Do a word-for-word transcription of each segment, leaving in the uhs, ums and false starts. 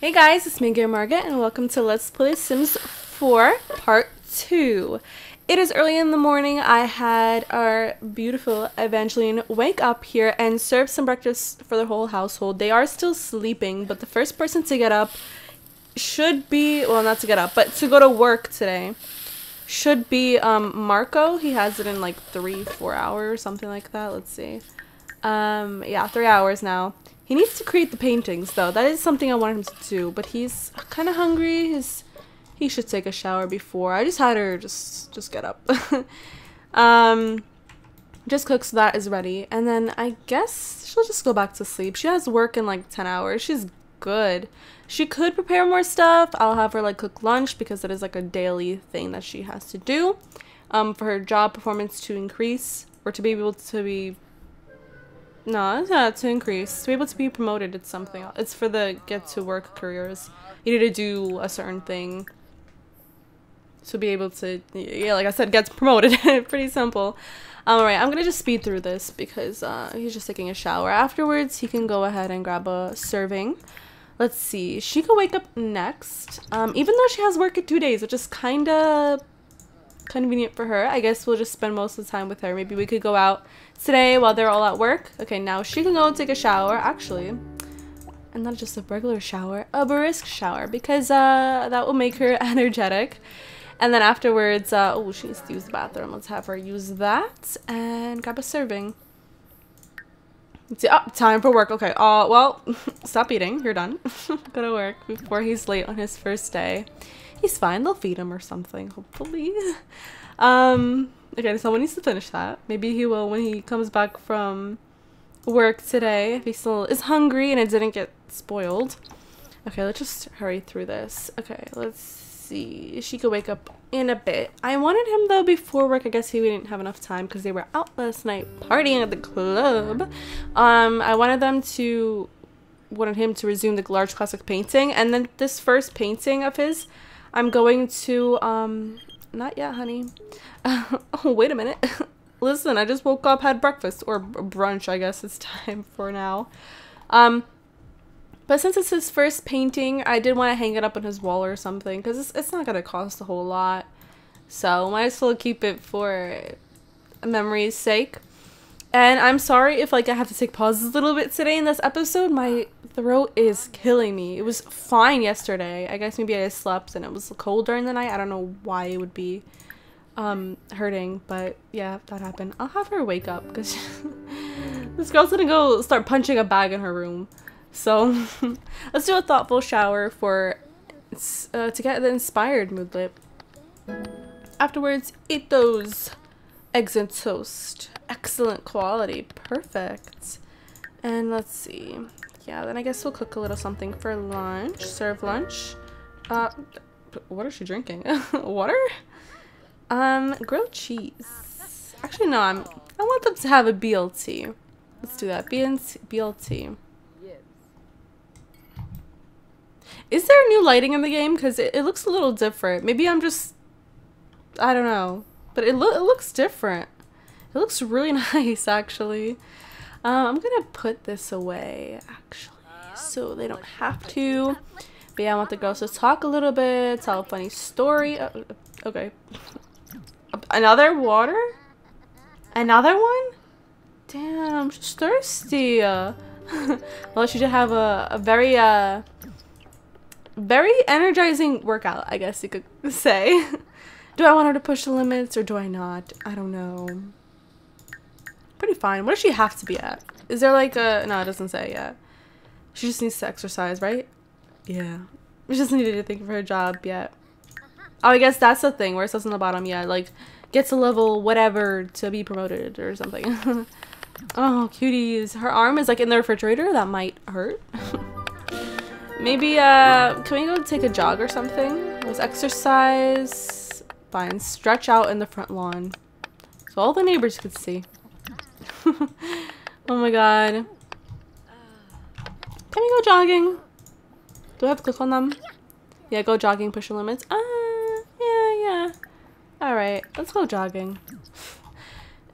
Hey guys, it's me, Gamer Margaret, and welcome to Let's Play Sims four Part two. It is early in the morning. I had our beautiful Evangeline wake up here and serve some breakfast for the whole household. They are still sleeping, but the first person to get up should be, well, not to get up, but to go to work today should be um, Marco. He has it in like three, four hours or something like that. Let's see. Um, yeah, three hours now. He needs to create the paintings, though. That is something I wanted him to do, but he's kind of hungry. He's, he should take a shower before. I just had her just, just get up. um, just cook so that is ready. And then I guess she'll just go back to sleep. She has work in like ten hours. She's good. She could prepare more stuff. I'll have her like cook lunch because it is like a daily thing that she has to do um, for her job performance to increase or to be able to be... No, it's not to increase. To be able to be promoted, it's something else. It's for the get-to-work careers. You need to do a certain thing to be able to, yeah, like I said, get promoted. Pretty simple. Um, Alright, I'm going to just speed through this because uh, he's just taking a shower. Afterwards, he can go ahead and grab a serving. Let's see. She can wake up next. Um, even though she has work in two days, which is kind of... convenient for her. I guess we'll just spend most of the time with her. Maybe we could go out today while they're all at work. Okay, now she can go take a shower, actually. And not just a regular shower, a brisk shower, because uh, that will make her energetic. And then afterwards, uh, oh, she needs to use the bathroom. Let's have her use that and grab a serving. It's, oh, time for work. Okay, uh, well, stop eating. You're done. Go to work before he's late on his first day. He's fine. They'll feed him or something, hopefully. Um, okay, someone needs to finish that. Maybe he will when he comes back from work today. If he still is hungry and it didn't get spoiled. Okay, let's just hurry through this. Okay, let's see. She could wake up in a bit. I wanted him, though, before work. I guess he didn't have enough time because they were out last night partying at the club. Um, I wanted them to... wanted him to resume the large classic painting. And then this first painting of his... I'm going to, um, not yet, honey. Uh, oh, wait a minute. Listen, I just woke up, had breakfast, or brunch, I guess it's time for now. Um, but since it's his first painting, I did want to hang it up on his wall or something, because it's, it's not going to cost a whole lot. So, might as well keep it for memory's sake. And I'm sorry if, like, I have to take pauses a little bit today in this episode. My throat is killing me. It was fine yesterday. I guess maybe I slept and it was cold during the night. I don't know why it would be um, hurting, but yeah, that happened. I'll have her wake up because this girl's gonna go start punching a bag in her room. So let's do a thoughtful shower for uh, to get the inspired mood lit. Afterwards, eat those eggs and toast. Excellent quality. Perfect. And let's see. Yeah, then I guess we'll cook a little something for lunch. Serve lunch. Uh, what is she drinking? Water? Um, grilled cheese. Actually, no, I'm, I want them to have a B L T. Let's do that. B L T. Is there new lighting in the game? Because it, it looks a little different. Maybe I'm just... I don't know. But it, lo it looks different. It looks really nice, actually. Um, I'm going to put this away, actually, so they don't have to. But yeah, I want the girls to talk a little bit, tell a funny story. Oh, okay. Another water? Another one? Damn, she's thirsty. Well, she did have a, a very, uh, very energizing workout, I guess you could say. Do I want her to push the limits or do I not? I don't know. Pretty fine. What does she have to be at? Is there like a... No, it doesn't say yet. She just needs to exercise, right? Yeah. She doesn't need anything for her job yet. Oh, I guess that's the thing where it says on the bottom, yeah, like, gets to level whatever to be promoted or something. Oh, cuties. Her arm is like in the refrigerator. That might hurt. Maybe, uh, can we go take a jog or something? Let's exercise. Fine. Stretch out in the front lawn. So all the neighbors could see. Oh my god. Can we go jogging? Do I have to click on them? Yeah, go jogging, push your limits. Ah, uh, yeah, yeah. Alright, let's go jogging.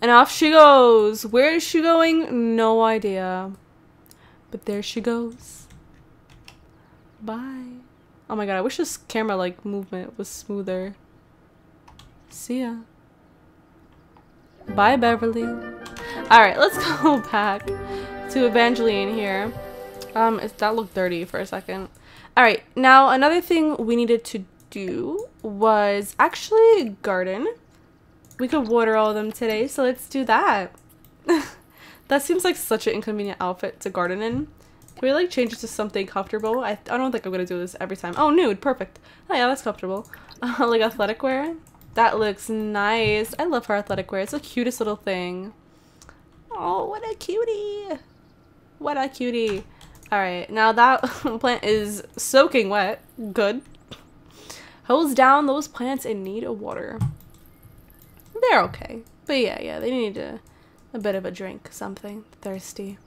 And off she goes. Where is she going? No idea. But there she goes. Bye. Oh my god, I wish this camera like movement was smoother. See ya. Bye, Beverly. Alright, let's go back to Evangeline here. Um, it's, that looked dirty for a second. Alright, now another thing we needed to do was actually garden. We could water all of them today, so let's do that. That seems like such an inconvenient outfit to garden in. Can we like change it to something comfortable? I, I don't think I'm gonna do this every time. Oh, nude, perfect. Oh yeah, that's comfortable. Uh, like athletic wear. That looks nice. I love her athletic wear. It's the cutest little thing. Oh, what a cutie. What a cutie. Alright, now that plant is soaking wet. Good. Hose down those plants in need of water. They're okay. But yeah, yeah, they need a, a bit of a drink. Something. Thirsty.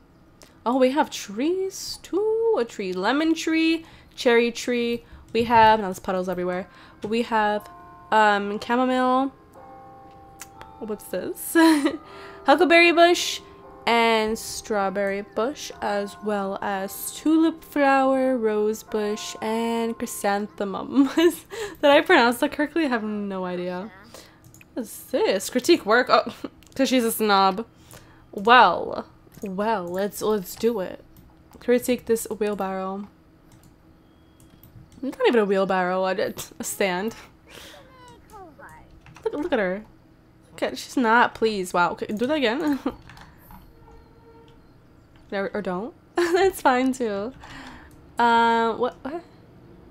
Oh, we have trees too. A tree. Lemon tree. Cherry tree. We have... Now there's puddles everywhere. We have... Um, chamomile, what's this? Huckleberry bush and strawberry bush, as well as tulip flower, rose bush, and chrysanthemum. Did I pronounce that correctly? I have no idea. What's this? Critique work? Oh, because she's a snob. Well, well, let's let's do it. Critique this wheelbarrow. Not even a wheelbarrow, a stand. Look, look at her. Okay, she's not pleased. Wow. Okay, do that again. or, or don't. That's fine too. Um. Uh, what? What?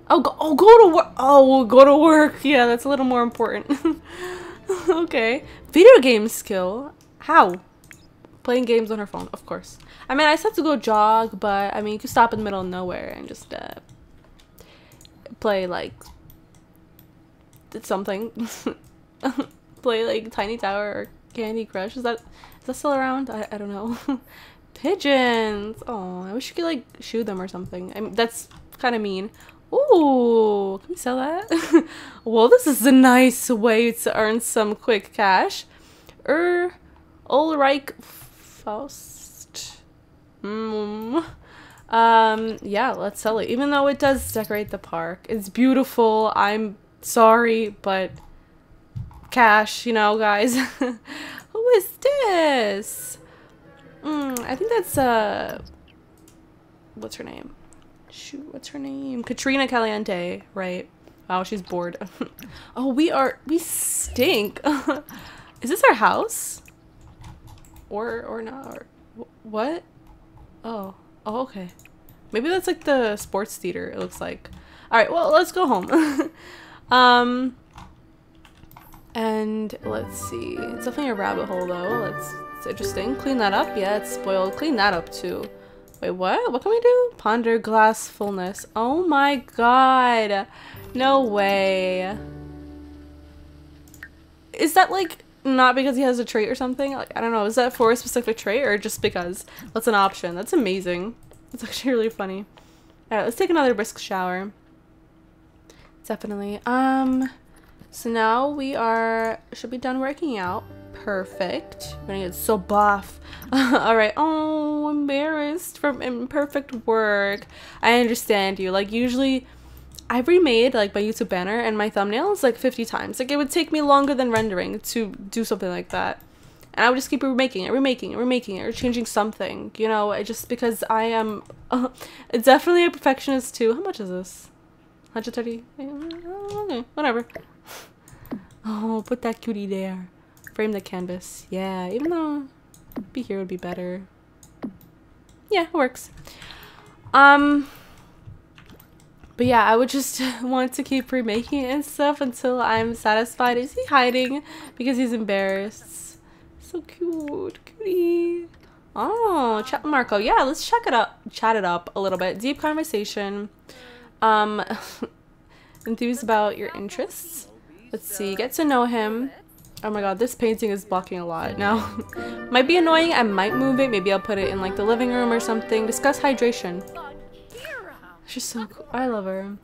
Oh, go, oh, go to work. Oh, go to work. Yeah, that's a little more important. Okay. Video game skill. How? Playing games on her phone, of course. I mean, I just have to go jog, but I mean, you can stop in the middle of nowhere and just uh, play like something. Play like Tiny Tower or Candy Crush. Is that is that still around? I, I don't know. Pigeons. Oh, I wish you could like shoot them or something. I mean, that's kind of mean. Ooh, can we sell that? Well, this is a nice way to earn some quick cash. Er, Ulrich Faust. Mm. Um, yeah, let's sell it. Even though it does decorate the park, it's beautiful. I'm sorry, but. Cash, you know, guys. Who is this? Mm, I think that's uh, what's her name? Shoot, what's her name? Katrina Caliente, right? Wow, she's bored. Oh, we are, we stink. Is this our house? Or or not? Or, what? Oh, oh, okay. Maybe that's like the sports theater. It looks like. All right, well, let's go home. um. And let's see, it's definitely a rabbit hole though. Let's, it's interesting. Clean that up. Yeah, it's spoiled. Clean that up too. Wait, what? What can we do? Ponder glass fullness. Oh my god. No way. Is that like not because he has a trait or something? Like, I don't know. Is that for a specific trait or just because that's an option? That's amazing. That's actually really funny. All right, let's take another brisk shower. Definitely. Um... So now we are, should be done working out. Perfect. I'm gonna get so buff. Alright. Oh, embarrassed from imperfect work. I understand you. Like, usually I've remade like my YouTube banner and my thumbnails like fifty times. Like, it would take me longer than rendering to do something like that. And I would just keep remaking it, remaking it, remaking it, or changing something. You know, just because I am uh, definitely a perfectionist too. How much is this? one hundred thirty? Okay, whatever. Oh, put that cutie there. Frame the canvas. Yeah, even though be here would be better. Yeah, it works. Um, but yeah, I would just want to keep remaking it and stuff until I'm satisfied. Is he hiding? Because he's embarrassed. So cute. Cutie. Oh, chat Marco. Yeah, let's check it up. Chat it up a little bit. Deep conversation. Um, enthused about your interests. Let's see, get to know him. Oh my god, this painting is blocking a lot now. Might be annoying, I might move it. Maybe I'll put it in like the living room or something. Discuss hydration. She's so cool. I love her.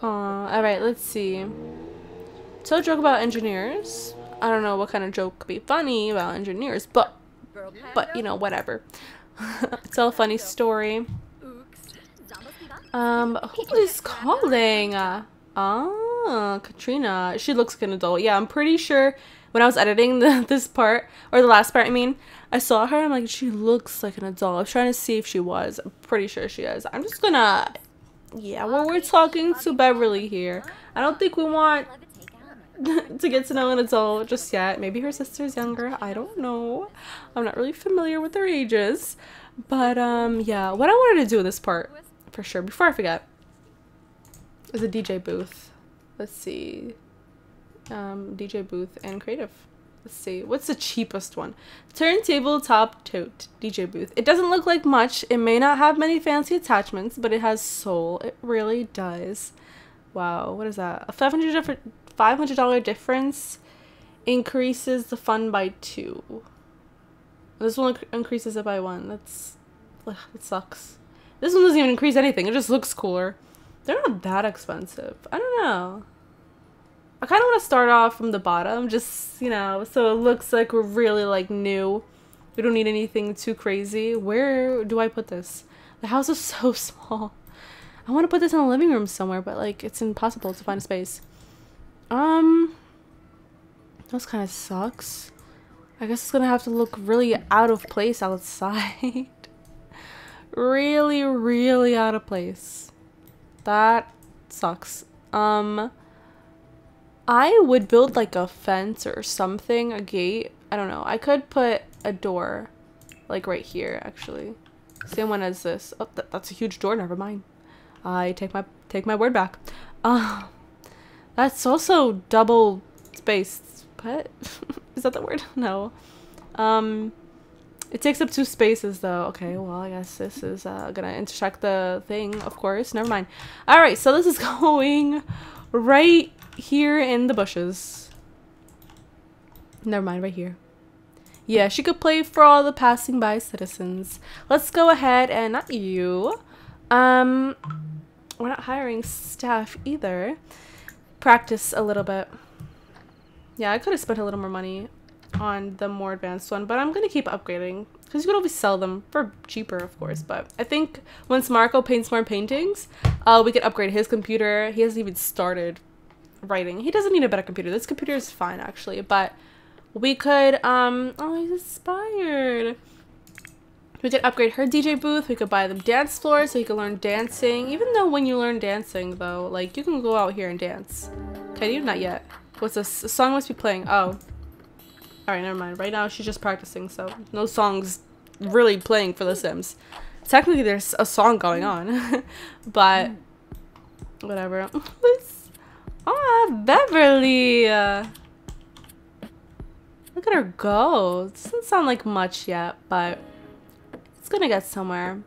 Aww, alright, let's see. Tell a joke about engineers. I don't know what kind of joke could be funny about engineers, but, but you know, whatever. Tell a funny story. Um, who is calling? Ah, Katrina. She looks like an adult. Yeah, I'm pretty sure when I was editing the, this part, or the last part, I mean, I saw her and I'm like, she looks like an adult. I was trying to see if she was. I'm pretty sure she is. I'm just gonna... Yeah, when we're talking to Beverly here, I don't think we want to get to know an adult just yet. Maybe her sister's younger. I don't know. I'm not really familiar with their ages. But, um, yeah. What I wanted to do with this part, for sure, before I forget, is a D J booth. Let's see. Um, D J booth and creative. Let's see. What's the cheapest one? Turntable top tote. D J booth. It doesn't look like much. It may not have many fancy attachments, but it has soul. It really does. Wow. What is that? A five hundred dollar difference increases the fun by two. This one increases it by one. That's... Ugh, that sucks. This one doesn't even increase anything. It just looks cooler. They're not that expensive. I don't know. I kind of want to start off from the bottom, just, you know, so it looks like we're really, like, new. We don't need anything too crazy. Where do I put this? The house is so small. I want to put this in the living room somewhere, but, like, it's impossible to find a space. Um, that kind of sucks. I guess it's going to have to look really out of place outside. Really, really out of place. That sucks. Um... I would build like a fence or something, a gate. I don't know. I could put a door like right here, actually. Same one as this. Oh, th that's a huge door. Never mind. I take my take my word back. Uh, that's also double spaced. What? Is that the word? No. Um, it takes up two spaces though. Okay, well, I guess this is uh, gonna intersect the thing, of course. Never mind. All right, so this is going right here in the bushes. Never mind, right here. Yeah, she could play for all the passing by citizens. Let's go ahead and not you. Um, we're not hiring staff either. Practice a little bit. Yeah, I could have spent a little more money on the more advanced one, but I'm gonna keep upgrading because you could always sell them for cheaper, of course. But I think once Marco paints more paintings, uh, we could upgrade his computer. He hasn't even started writing. He doesn't need a better computer. This computer is fine, actually, but we could um oh, he's inspired. We could upgrade her D J booth. We could buy them dance floor so you can learn dancing. Even though when you learn dancing though, like, you can go out here and dance. Can you? Not yet. What's this? A song must be playing. Oh, all right, never mind. Right now she's just practicing, so no songs really playing for the Sims. Technically there's a song going on, but whatever. Ah, Beverly! Uh, look at her go. It doesn't sound like much yet, but it's gonna get somewhere.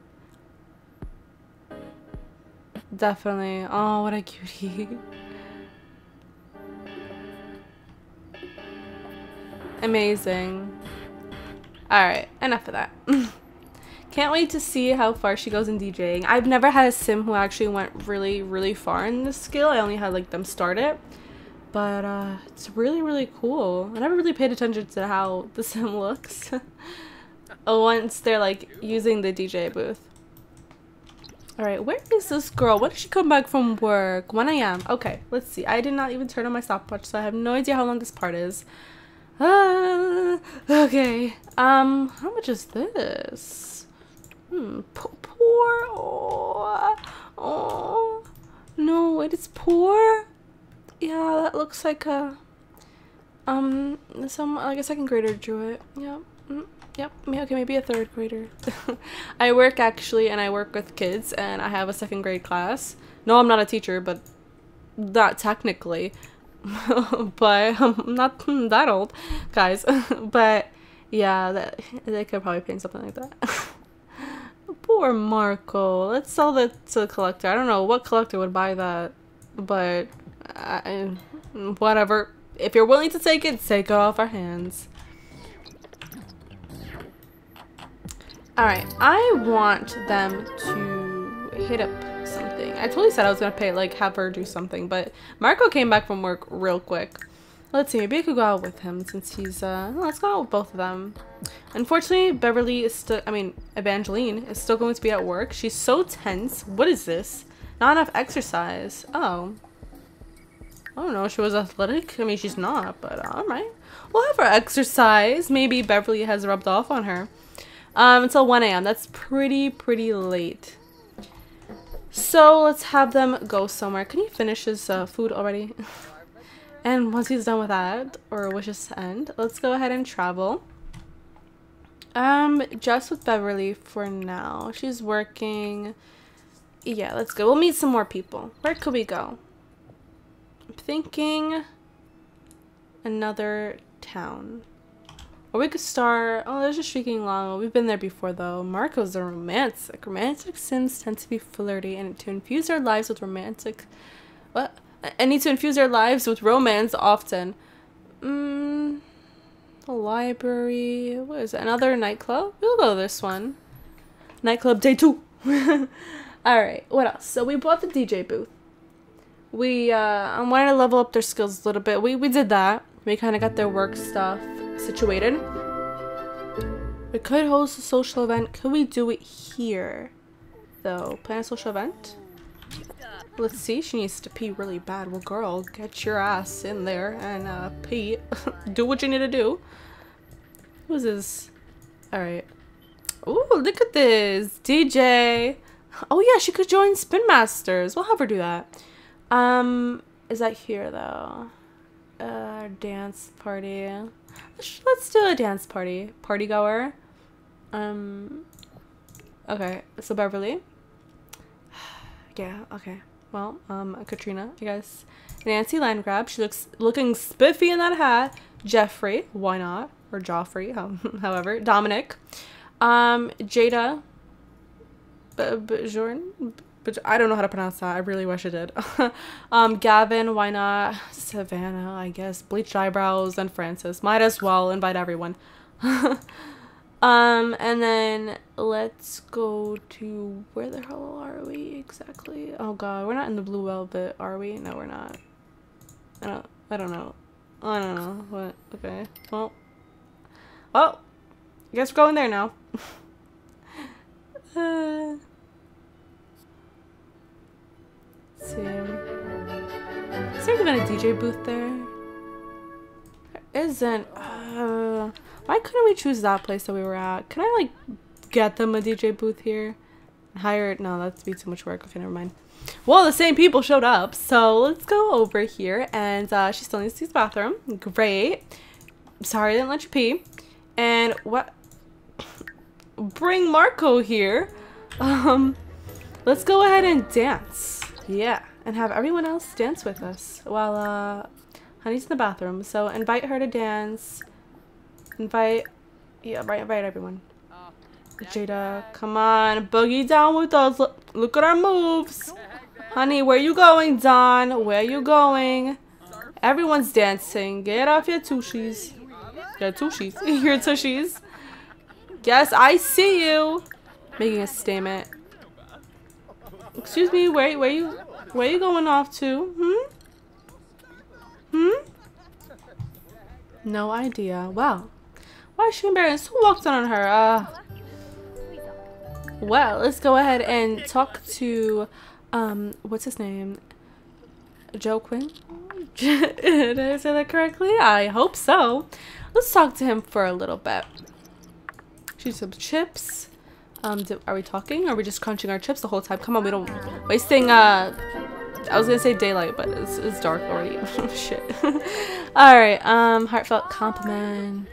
Definitely. Oh, what a cutie. Amazing. Alright, enough of that. Can't wait to see how far she goes in DJing. I've never had a sim who actually went really, really far in this skill. I only had like them start it. But uh, it's really, really cool. I never really paid attention to how the sim looks once they're like using the D J booth. All right, where is this girl? When did she come back from work? one A M Okay, let's see. I did not even turn on my stopwatch, so I have no idea how long this part is. Uh, okay. Um, how much is this? Hmm, poor, poor. Oh, oh, no, it is poor. Yeah, that looks like a, um, some, like a second grader drew it. Yeah, mm, yep, okay, maybe a third grader. I work, actually, and I work with kids, and I have a second grade class. No, I'm not a teacher, but not technically, but I'm not that old, guys. But, yeah, that, they could probably paint something like that. Poor Marco. Let's sell that to the collector. I don't know what collector would buy that, but I, whatever. If you're willing to take it, take it off our hands. Alright, I want them to hit up something. I totally said I was gonna pay, like, have her do something, but Marco came back from work real quick. Let's see, maybe I could go out with him since he's, uh, let's go out with both of them. Unfortunately, Beverly is still, I mean, Evangeline is still going to be at work. She's so tense. What is this? Not enough exercise. Oh. I don't know if she was athletic. I mean, she's not, but alright. We'll have her exercise. Maybe Beverly has rubbed off on her. Um, until one A M That's pretty, pretty late. So let's have them go somewhere. Can you finish his uh, food already? And once he's done with that, or wishes to end, let's go ahead and travel. Um, just with Beverly for now. She's working. Yeah, let's go. We'll meet some more people. Where could we go? I'm thinking another town. Or we could start... Oh, there's a Shrieking Long. We've been there before, though. Marco's a romantic. Romantic Sims tend to be flirty and to infuse their lives with romantic... What? And need to infuse their lives with romance often. Mmm... The library... What is it? Another nightclub? We'll go to this one. Nightclub day two! Alright, what else? So we bought the D J booth. We, uh... I wanted to level up their skills a little bit. We, we did that. We kind of got their work stuff situated. We could host a social event. Could we do it here though? Plan a social event. Let's see. She needs to pee really bad. Well, girl, get your ass in there and uh pee. Do what you need to do. Who's this? All right. Oh, look at this D J. Oh yeah, she could join Spin Masters. We'll have her do that. Um is that here though? Uh, dance party. Let's do a dance party. Party goer. Um. Okay. So Beverly. Yeah. Okay. Well. Um. Katrina. I guess. Nancy Landgrab. She looks looking spiffy in that hat. Jeffrey. Why not? Or Joffrey. Um, however. Dominic. Um. Jada. Bjorn. But I don't know how to pronounce that. I really wish I did. um, Gavin, why not? Savannah, I guess. Bleached eyebrows and Francis. Might as well invite everyone. um, and then let's go to... Where the hell are we exactly? Oh, God. We're not in the Blue Velvet, are we? No, we're not. I don't, I don't know. I don't know. What? Okay. Well. Well. I guess we're going there now. uh... Soon. Is there even a D J booth there? There isn't. Uh, why couldn't we choose that place that we were at? Can I like get them a D J booth here? Hire it? No, that'd be too much work. Okay, never mind. Well, the same people showed up, so let's go over here. And uh, she still needs to use the bathroom. Great. Sorry I didn't let you pee. And what? Bring Marco here. Um, let's go ahead and dance. Yeah, and have everyone else dance with us while uh honey's in the bathroom. So invite her to dance. Invite yeah, right invite everyone. Oh, Jada, come on, boogie down with us. Look, look at our moves. Honey, where you going, Don? Where you going? Everyone's dancing. Get off your tushies. Your tushies. Your tushies. Yes, I see you. Making a statement. Excuse me, where where you where you going off to? Hmm? Hmm? No idea. Wow. Why is she embarrassed? Who walked on her? Uh Well, let's go ahead and talk to um what's his name? Joe Quinn? Did I say that correctly? I hope so. Let's talk to him for a little bit. Shoot some chips. Um, do, are we talking? Or are we just crunching our chips the whole time? Come on, we don't wasting, uh, I was gonna say daylight, but it's, it's dark already. Shit. Alright, um, heartfelt compliment.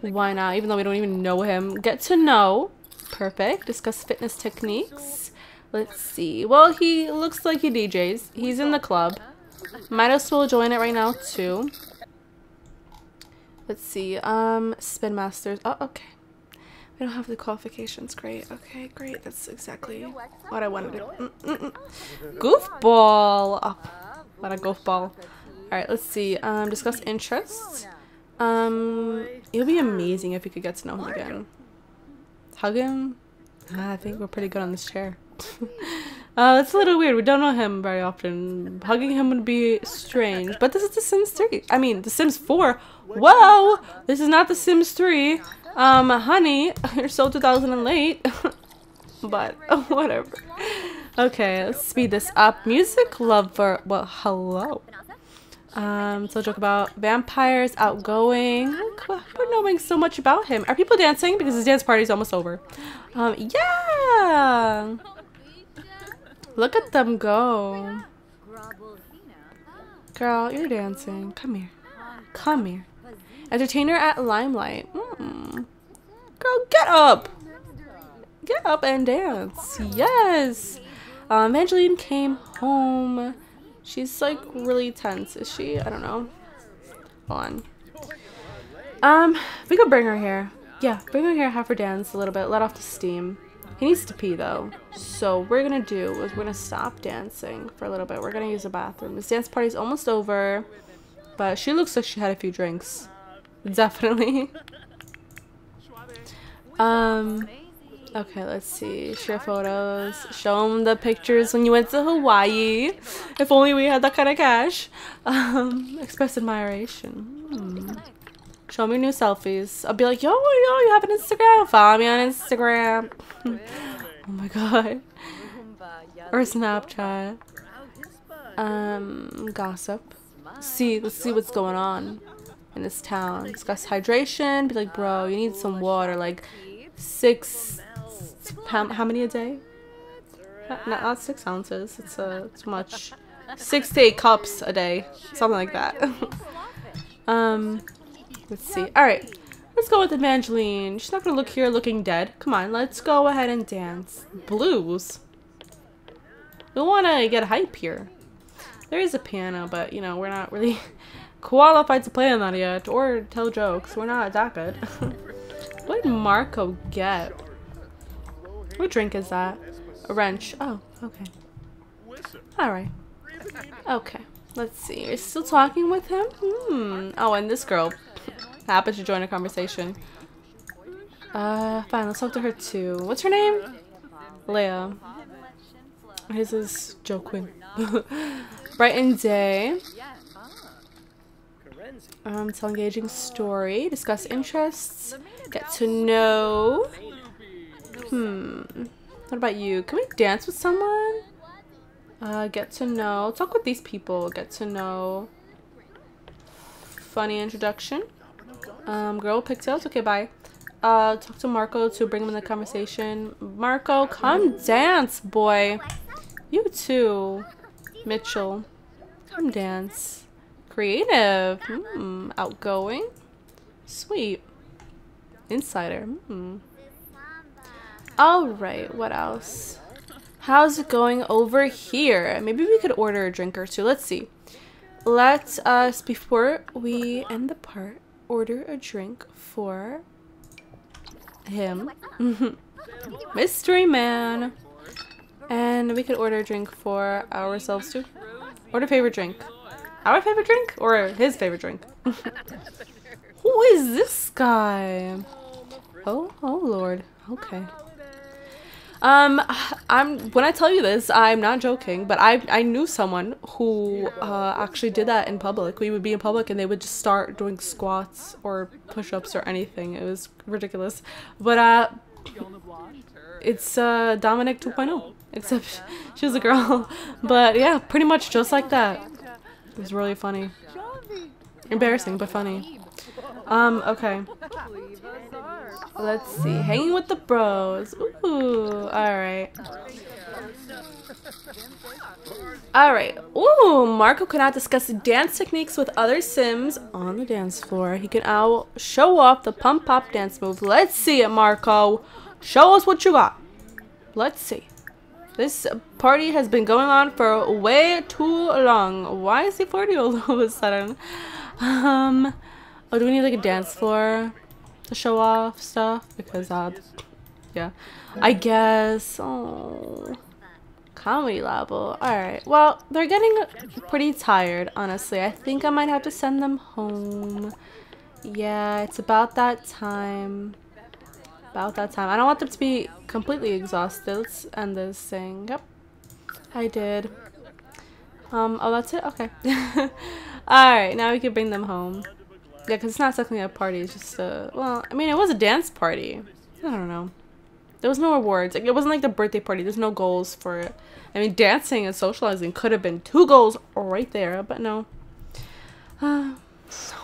Why not? Even though we don't even know him. Get to know. Perfect. Discuss fitness techniques. Let's see. Well, he looks like he D Js. He's in the club. Might as well join it right now, too. Let's see. Um, Spin Masters. Oh, okay. We don't have the qualifications. Great. Okay, great. That's exactly what I wanted to mm -mm -mm. Goofball! Oh, what a goofball. Alright, let's see. Um, discuss interests. Um, it would be amazing if we could get to know him again. Hug him? Ah, I think we're pretty good on this chair. uh, it's a little weird. We don't know him very often. Hugging him would be strange. But this is The Sims three. I mean, The Sims four. Whoa! This is not The Sims three. Um, honey, you're so two thousand and late, but whatever. Okay, let's speed this up. Music lover. Well, hello. Um, so joke about vampires, outgoing. Look, we're knowing so much about him. Are people dancing? Because his dance party is almost over. Um, yeah! Look at them go. Girl, you're dancing. Come here. Come here. Entertainer at Limelight. Mm. Girl, get up! Get up and dance. Yes! Um, Evangeline came home. She's like really tense, is she? I don't know. Hold on. Um, we could bring her here. Yeah, bring her here, have her dance a little bit, let off the steam. He needs to pee though. So what we're gonna do is we're gonna stop dancing for a little bit. We're gonna use the bathroom. This dance party's almost over, but she looks like she had a few drinks. Definitely. um Okay, let's see. Share photos. Show them the pictures when you went to Hawaii. If only we had that kind of cash. Um, express admiration. Mm. Show me new selfies. I'll be like, yo, yo, you have an Instagram? Follow me on Instagram. Oh my god. Or Snapchat. Um, gossip. See, let's see what's going on in this town. Discuss hydration. Be like, bro, you need some water. Like, six... How, how many a day? Not, not six ounces. It's uh, too much. Six to eight cups a day, something like that. um, let's see. All right, let's go with Evangeline. She's not gonna look here looking dead. Come on, let's go ahead and dance blues. We wanna get hype here. There is a piano, but you know we're not really qualified to play on that yet or tell jokes. We're not that good. What did Marco get? What drink is that? A wrench. Oh, okay. Alright. Okay. Let's see. Are you still talking with him? Hmm. Oh, and this girl happens to join a conversation. Uh, fine. Let's talk to her too. What's her name? Leia. His is Joe Quinn. Bright and day. Um, tell engaging story. Discuss interests. Get to know. Hmm. What about you? Can we dance with someone? Uh, get to know. Talk with these people. Get to know. Funny introduction. Um, girl pigtails. Okay, bye. Uh, talk to Marco to bring him in the conversation. Marco, come dance, boy. You too. Mitchell, come dance. Creative. Hmm. Outgoing. Sweet. Insider. Hmm. Alright, what else? How's it going over here? Maybe we could order a drink or two. Let's see. Let us, before we end the part, order a drink for him. Mystery man. And we could order a drink for ourselves too. Order favorite drink. Our favorite drink? Or his favorite drink? Who is this guy? Oh, oh lord. Okay. Um, I'm, when I tell you this, I'm not joking, but I, I knew someone who, uh, actually did that in public. We would be in public and they would just start doing squats or push-ups or anything. It was ridiculous. But, uh, it's, uh, Dominic two point oh, except she was a girl. But yeah, pretty much just like that. It was really funny. Embarrassing, but funny. Um, okay. Let's see. Hanging with the bros. Ooh, alright. Alright. Ooh, Marco could not discuss dance techniques with other Sims on the dance floor. He can now show off the pump-pop dance move. Let's see it, Marco. Show us what you got. Let's see. This party has been going on for way too long. Why is he forty all of a sudden? Um, oh, do we need like a dance floor? To show off stuff because uh yeah I guess. Oh, comedy level. All right, well, they're getting pretty tired, honestly. I think I might have to send them home. Yeah, it's about that time. About that time I don't want them to be completely exhausted. Let's end this thing. Yep, I did. Um oh, that's it. Okay. All right, now we can bring them home. Yeah, because it's not technically a party, it's just a, well, I mean, it was a dance party. I don't know. There was no awards. Like, it wasn't like the birthday party. There's no goals for it. I mean, dancing and socializing could have been two goals right there, but no. Uh,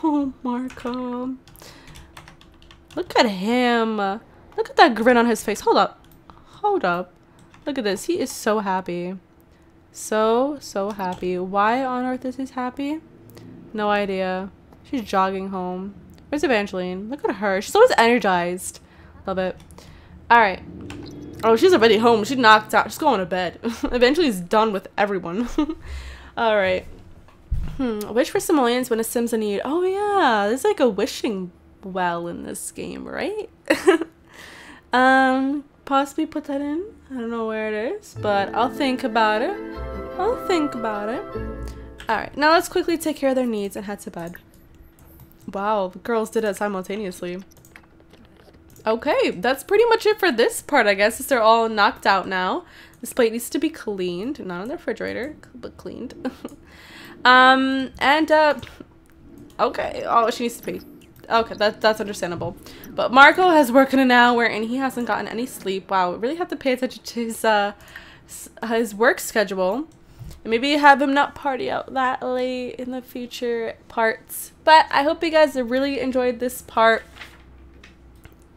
oh, Marco. Look at him. Look at that grin on his face. Hold up. Hold up. Look at this. He is so happy. So, so happy. Why on earth is he happy? No idea. She's jogging home. Where's Evangeline? Look at her. She's always energized. Love it. Alright. Oh, she's already home. She knocked out. She's going to bed. Evangeline's done with everyone. Alright. Hmm. Wish for simoleons when a sim's in need. Oh, yeah. There's like a wishing well in this game, right? um, possibly put that in. I don't know where it is, but I'll think about it. I'll think about it. Alright. Now let's quickly take care of their needs and head to bed. Wow, the girls did it simultaneously. Okay, that's pretty much it for this part, I guess, since they're all knocked out now. This plate needs to be cleaned. Not in the refrigerator, but cleaned. um, and, uh, okay. Oh, she needs to pee. Okay, that, that's understandable. But Marco has worked in an hour, and he hasn't gotten any sleep. Wow, we really have to pay attention to his, uh, his work schedule. And maybe have him not party out that late in the future parts. But I hope you guys really enjoyed this part.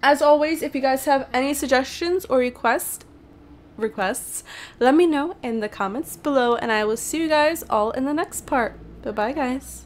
As always, if you guys have any suggestions or request, requests, let me know in the comments below. And I will see you guys all in the next part. Bye-bye, guys.